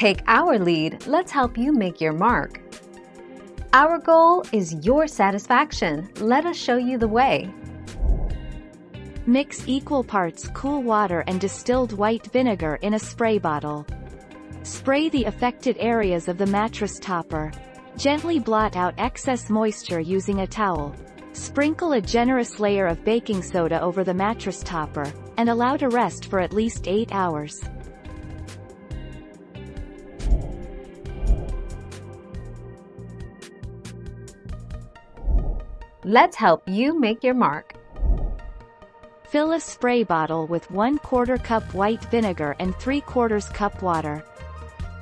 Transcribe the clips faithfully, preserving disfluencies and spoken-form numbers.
Take our lead, let's help you make your mark. Our goal is your satisfaction. Let us show you the way. Mix equal parts cool water and distilled white vinegar in a spray bottle. Spray the affected areas of the mattress topper. Gently blot out excess moisture using a towel. Sprinkle a generous layer of baking soda over the mattress topper, and allow to rest for at least eight hours. Let's help you make your mark. Fill a spray bottle with one quarter cup white vinegar and three quarters cup water.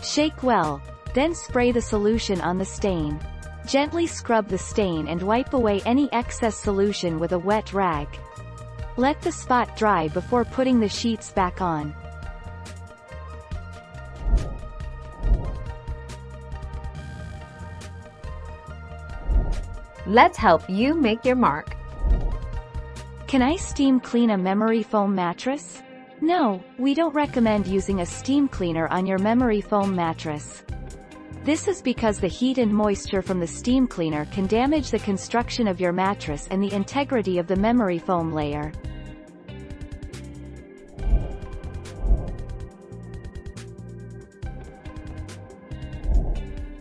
Shake well, then spray the solution on the stain. Gently scrub the stain and wipe away any excess solution with a wet rag. Let the spot dry before putting the sheets back on. Let's help you make your mark. Can I steam clean a memory foam mattress? No, we don't recommend using a steam cleaner on your memory foam mattress. This is because the heat and moisture from the steam cleaner can damage the construction of your mattress and the integrity of the memory foam layer.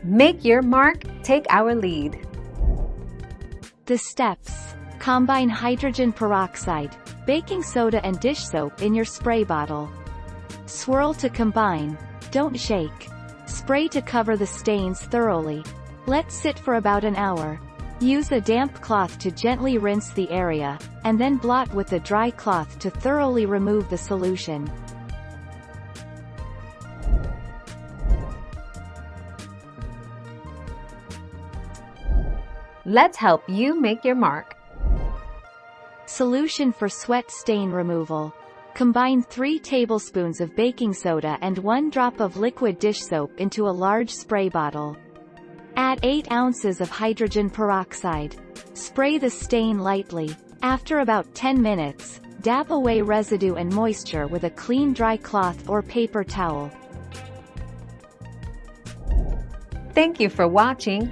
Make your mark, take our lead. The steps. Combine hydrogen peroxide, baking soda and dish soap in your spray bottle. Swirl to combine. Don't shake. Spray to cover the stains thoroughly. Let sit for about an hour. Use a damp cloth to gently rinse the area, and then blot with a dry cloth to thoroughly remove the solution. Let's help you make your mark. Solution for sweat stain removal. Combine three tablespoons of baking soda and one drop of liquid dish soap into a large spray bottle. Add eight ounces of hydrogen peroxide. Spray the stain lightly. After about ten minutes, dab away residue and moisture with a clean dry cloth or paper towel. Thank you for watching.